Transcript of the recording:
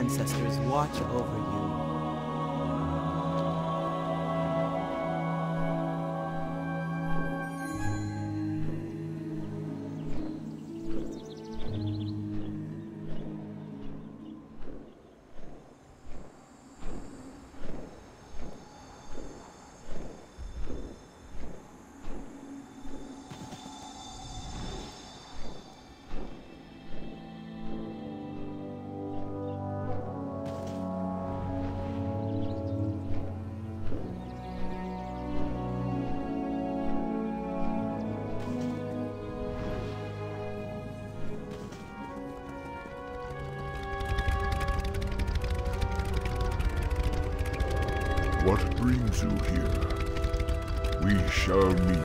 ancestors watch over you. What brings you here? We shall meet.